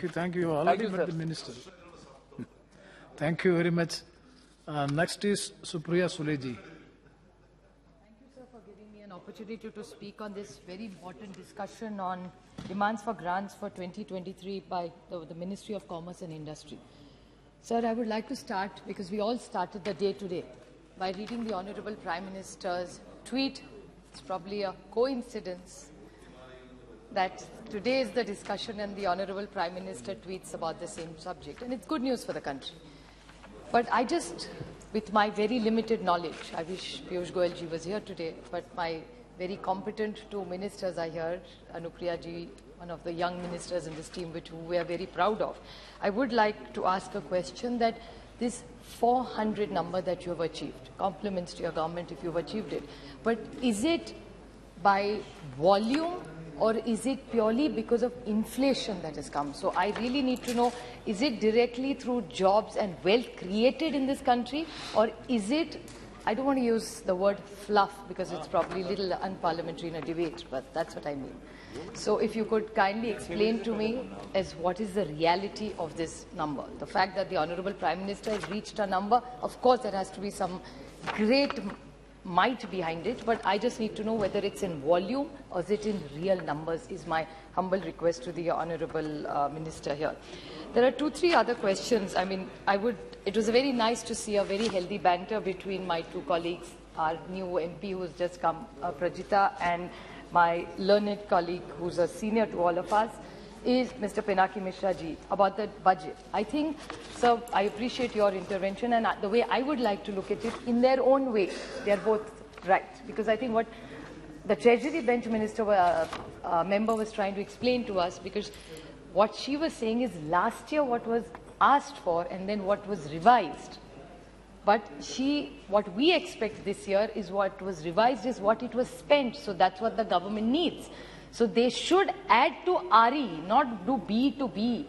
Thank you. Already met the minister. Thank you very much. Next is Supriya Suleji. Thank you, sir, for giving me an opportunity to speak on this very important discussion on demands for grants for 2023 by the Ministry of Commerce and Industry. Sir, I would like to start, because we all started the day today, by reading the Honourable Prime Minister's tweet. It's probably a coincidence that today is the discussion and the Honourable Prime Minister tweets about the same subject. And it's good news for the country. But I just, with my very limited knowledge, I wish Piyush Goyal ji was here today, but my very competent two ministers are here, Anupriya ji, one of the young ministers in this team, which we are very proud of. I would like to ask a question that this 400 number that you have achieved, compliments to your government if you've achieved it, but is it by volume? Or is it purely because of inflation that has come? So I really need to know, is it directly through jobs and wealth created in this country? Or is it, I don't want to use the word fluff because it's probably a little unparliamentary in a debate, but that's what I mean. So if you could kindly explain to me as what is the reality of this number. The fact that the Honourable Prime Minister has reached a number, of course there has to be some great might behind it, but I just need to know whether it's in volume or is it in real numbers is my humble request to the Honourable Minister here. There are two, three other questions. I mean, it was very nice to see a very healthy banter between my two colleagues, our new MP who's just come, Pragita, and my learned colleague who's a senior to all of us, is Mr. Pinaki Mishraji, about the budget. I think, sir, I appreciate your intervention, and the way I would like to look at it, in their own way, they are both right. Because I think what the Treasury Bench Minister member was trying to explain to us, because what she was saying is last year what was asked for and then what was revised. But what we expect this year is what was revised is what it was spent, so that's what the government needs. So they should add to RE, not do B to B.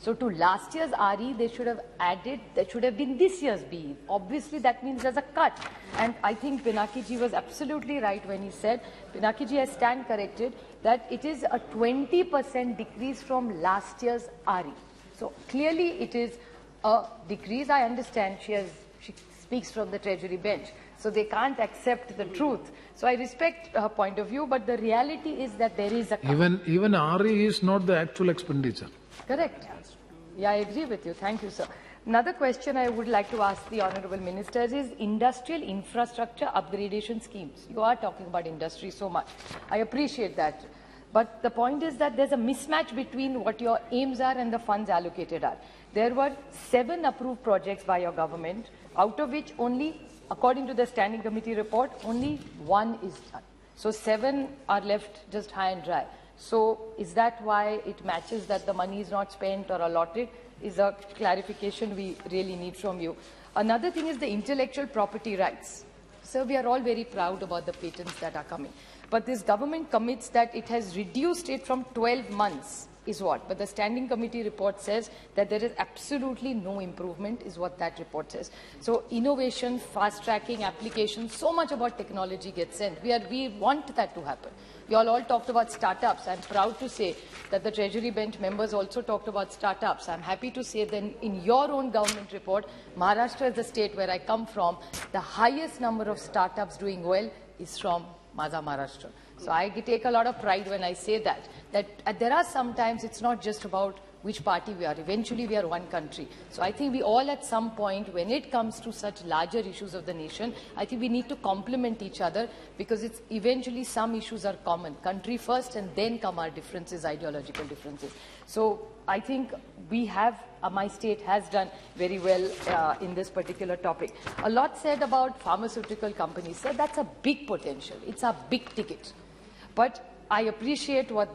So to last year's RE, they should have added, that should have been this year's B. Obviously, that means there's a cut. And I think Pinaki ji was absolutely right when he said, Pinaki ji, I stand corrected, that it is a 20% decrease from last year's RE. So clearly, it is a decrease. I understand she speaks from the Treasury bench. So they can't accept the truth. So I respect her point of view, but the reality is that there is a cut. Even RE is not the actual expenditure. Correct. Yeah, I agree with you. Thank you, sir. Another question I would like to ask the Honourable Minister is industrial infrastructure upgradation schemes. You are talking about industry so much. I appreciate that. But the point is that there's a mismatch between what your aims are and the funds allocated are. There were 7 approved projects by your government, out of which only, according to the Standing Committee report, only 1 is done. So 7 are left just high and dry. So is that why it matches that the money is not spent or allotted? Is a clarification we really need from you. Another thing is the intellectual property rights. So we are all very proud about the patents that are coming. But this government commits that it has reduced it from 12 months is what. But the Standing Committee report says that there is absolutely no improvement is what that report says. So innovation, fast-tracking, application, so much about technology gets sent. We want that to happen. You all talked about startups. I'm proud to say that the Treasury Bench members also talked about startups. I'm happy to say that in your own government report, Maharashtra is the state where I come from. The highest number of startups doing well is from Maharashtra. So I take a lot of pride when I say that there are sometimes it's not just about which party we are. Eventually we are one country. So I think we all at some point, when it comes to such larger issues of the nation, I think we need to complement each other, because it's eventually some issues are common. Country first, and then come our differences, ideological differences. So I think we have, my state has done very well in this particular topic. A lot said about pharmaceutical companies. Sir, that's a big potential. It's a big ticket. But I appreciate what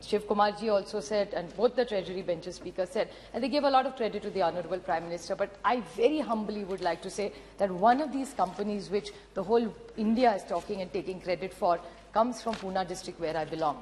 Shiv Kumar ji also said, and both the Treasury Bench speaker said, and they gave a lot of credit to the Honourable Prime Minister, but I very humbly would like to say that one of these companies which the whole India is talking and taking credit for comes from Pune district where I belong,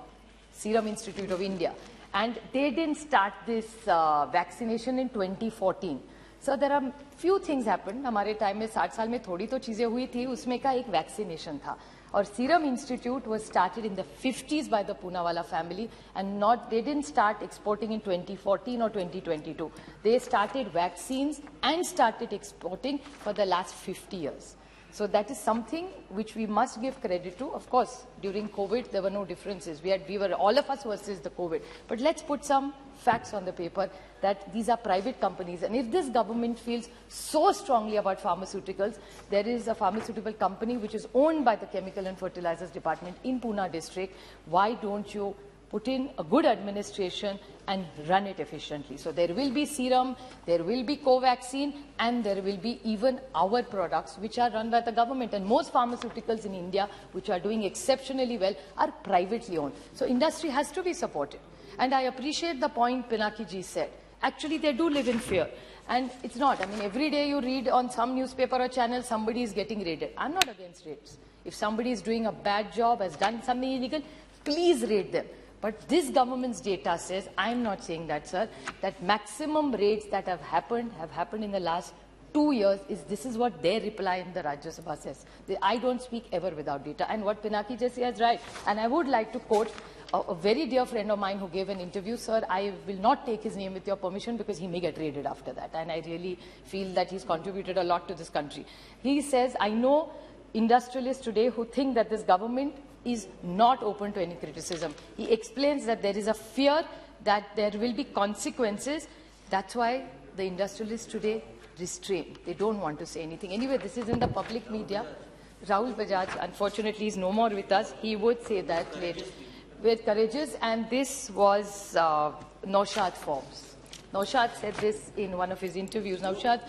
Serum Institute of India. And they didn't start this vaccination in 2014. So there are few things happened. Hamare time mein 60 saal mein thodi to cheeze hui thi, usme ka ek vaccination tha. or Serum Institute was started in the 50s by the Poonawala family, and they didn't start exporting in 2014 or 2022. They started vaccines and started exporting for the last 50 years. So that is something which we must give credit to. Of course, during COVID, there were no differences. We were all of us versus the COVID. But let's put some facts on the paper that these are private companies. And if this government feels so strongly about pharmaceuticals, there is a pharmaceutical company which is owned by the Chemical and Fertilizers Department in Pune district. Why don't you put in a good administration and run it efficiently? So there will be Serum, there will be Covaxin, and there will be even our products which are run by the government. And most pharmaceuticals in India, which are doing exceptionally well, are privately owned. So industry has to be supported. And I appreciate the point Pinaki ji said. Actually, they do live in fear. And it's not. I mean, every day you read on some newspaper or channel, somebody is getting raided. I'm not against raids. If somebody is doing a bad job, has done something illegal, please raid them. But this government's data says, I'm not saying that, sir, that maximum raids that have happened in the last 2 years this is what their reply in the Rajya Sabha says. I don't speak ever without data. And what Pinaki just says is right. And I would like to quote a very dear friend of mine who gave an interview. Sir, I will not take his name with your permission because he may get raided after that. And I really feel that he's contributed a lot to this country. He says, I know industrialists today who think that this government is not open to any criticism. He explains that there is a fear that there will be consequences. That's why the industrialists today restrain. They don't want to say anything. Anyway, this is in the public media. Rahul Bajaj, unfortunately, is no more with us. He would say that later. We're courageous, and this was Naushad Forbes. Naushad said this in one of his interviews. Naushad,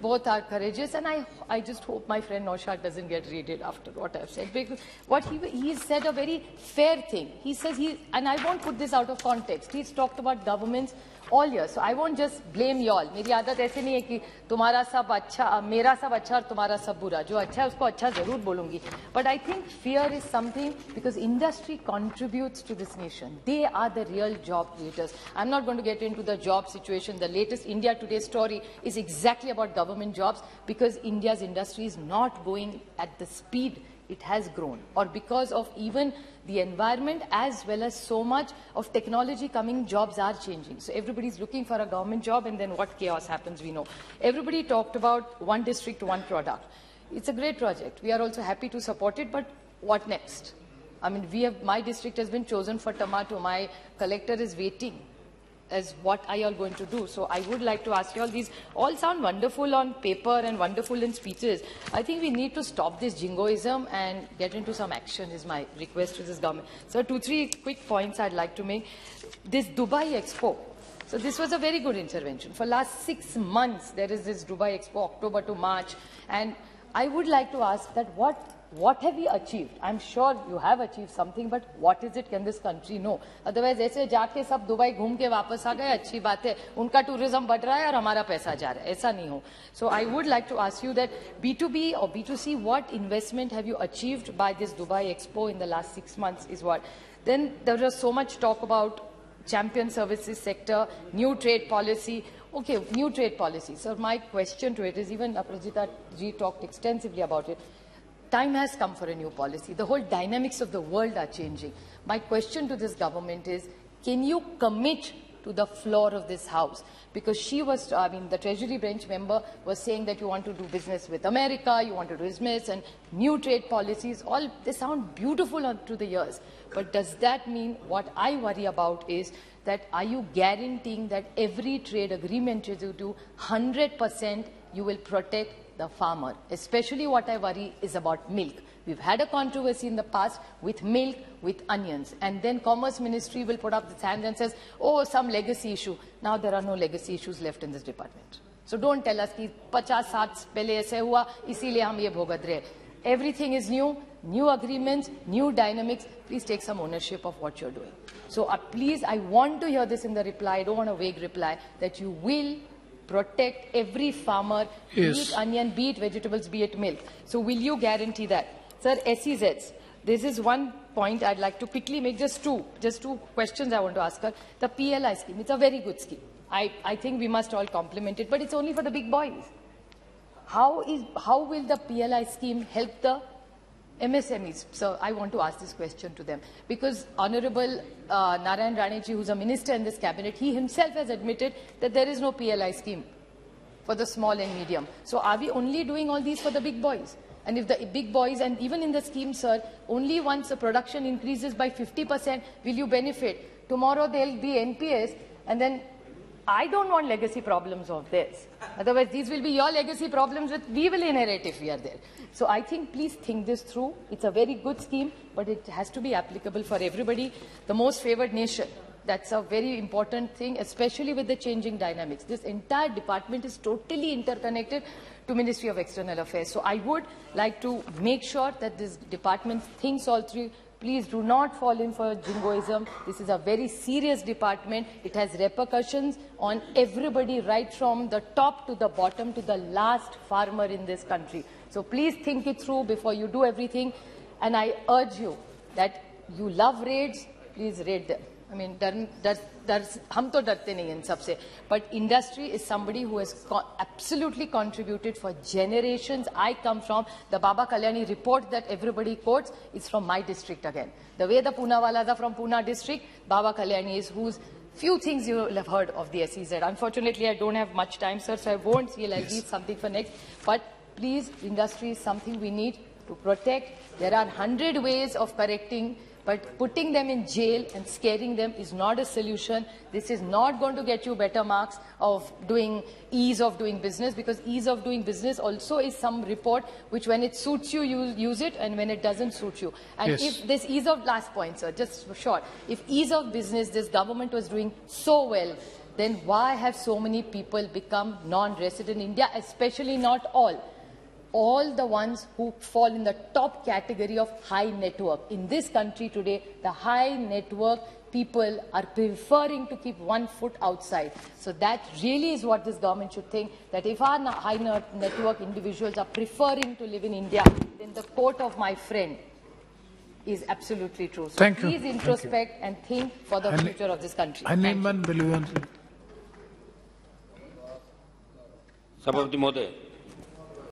both are courageous, and I just hope my friend Naushad doesn't get raided after what I've said. Because what he said a very fair thing. He says, and I won't put this out of context, he's talked about governments all year. So I won't just blame y'all. मेरी आदत ऐसे नहीं है कि तुम्हारा सब अच्छा, मेरा सब अच्छा और तुम्हारा सब बुरा. जो अच्छा है उसको अच्छा ज़रूर बोलूँगी. But I think fear is something because industry contributes to this nation. They are the real job creators. I'm not going to get into the job situation. The latest India Today story is exactly about government jobs because India's industry is not going at the speed it has grown, or because of even the environment as well as so much of technology coming, jobs are changing. So everybody's looking for a government job, and then what chaos happens, we know. Everybody talked about one district, one product. It's a great project. We are also happy to support it, but what next? I mean, my district has been chosen for tomato. My collector is waiting as what are you all going to do. So I would like to ask you all, these all sound wonderful on paper and wonderful in speeches. I think we need to stop this jingoism and get into some action is my request to this government. So 2-3 quick points I'd like to make. This Dubai Expo. So this was a very good intervention. For last 6 months, there is this Dubai Expo, October to March. And I would like to ask that what have we achieved? I'm sure you have achieved something, but what is it can this country know? Otherwise, ऐसे जाके सब Dubai घूम के वापस आ गए, अच्छी बात है, उनका टूरिज्म बढ़ रहा है और हमारा पैसा जा रहा है, ऐसा नहीं हो. So I would like to ask you that B2B or B2C, what investment have you achieved by this Dubai Expo in the last 6 months is what? Then there was so much talk about champion services sector, new trade policy. Okay, new trade policy. So my question to it is, even Pragita ji talked extensively about it. Time has come for a new policy. The whole dynamics of the world are changing. My question to this government is, can you commit to the floor of this house? Because she was, I mean, the Treasury Bench member was saying that you want to do business with America, you want to do business and new trade policies, all, they sound beautiful to the ears. But does that mean, what I worry about is that are you guaranteeing that every trade agreement you do, 100% you will protect the farmer? Especially what I worry is about milk. We've had a controversy in the past with milk, with onions, and then Commerce Ministry will put up its hand and says, oh, some legacy issue. Now there are no legacy issues left in this department. So don't tell us that 50-60 pehle aise hua, isiliye hum ye bhogat rahe. Everything is new, new agreements, new dynamics. Please take some ownership of what you're doing. So please, I want to hear this in the reply. I don't want a vague reply that you will protect every farmer, yes, be it onion, be it vegetables, be it milk. So will you guarantee that? Sir, SEZs, this is one point I'd like to quickly make, just two questions I want to ask her. The PLI scheme, it's a very good scheme. I think we must all compliment it, but it's only for the big boys. How will the PLI scheme help the MSMEs, so I want to ask this question to them, because Honorable Naren Raneji, who's a minister in this cabinet, he himself has admitted that there is no PLI scheme for the small and medium. So are we only doing all these for the big boys? And if the big boys, and even in the scheme, sir, only once the production increases by 50% will you benefit. Tomorrow there will be NPS, and then I don't want legacy problems of this. Otherwise, these will be your legacy problems that we will inherit if we are there. So I think, please think this through. It's a very good scheme, but it has to be applicable for everybody. The most favored nation, that's a very important thing, especially with the changing dynamics. This entire department is totally interconnected to Ministry of External Affairs. So I would like to make sure that this department thinks all through. Please do not fall in for jingoism. This is a very serious department. It has repercussions on everybody, right from the top to the bottom to the last farmer in this country. So please think it through before you do everything. And I urge you that you love raids, please raid them. I mean, hum to darte nahi in sabse. But industry is somebody who has absolutely contributed for generations. I come from the Baba Kalyani report that everybody quotes. It's from my district again. The way the Poonawalas are from Pune district, Baba Kalyani is whose few things you will have heard of the SEZ. Unfortunately, I don't have much time, sir, so I won't feel I'll leave something for next. But please, industry is something we need to protect. There are 100 ways of correcting, but putting them in jail and scaring them is not a solution. This is not going to get you better marks of doing ease of doing business, because ease of doing business also is some report which, when it suits you, you use it, and when it doesn't suit you. And if this ease of, last point, sir, just for short, if ease of business this government was doing so well, then why have so many people become non-resident in India, especially not all? All the ones who fall in the top category of high net worth. In this country today, the high net worth people are preferring to keep one foot outside. So that really is what this government should think, that if our high net worth individuals are preferring to live in India, then the quote of my friend is absolutely true. So please introspect and think for the future of this country. Thank you.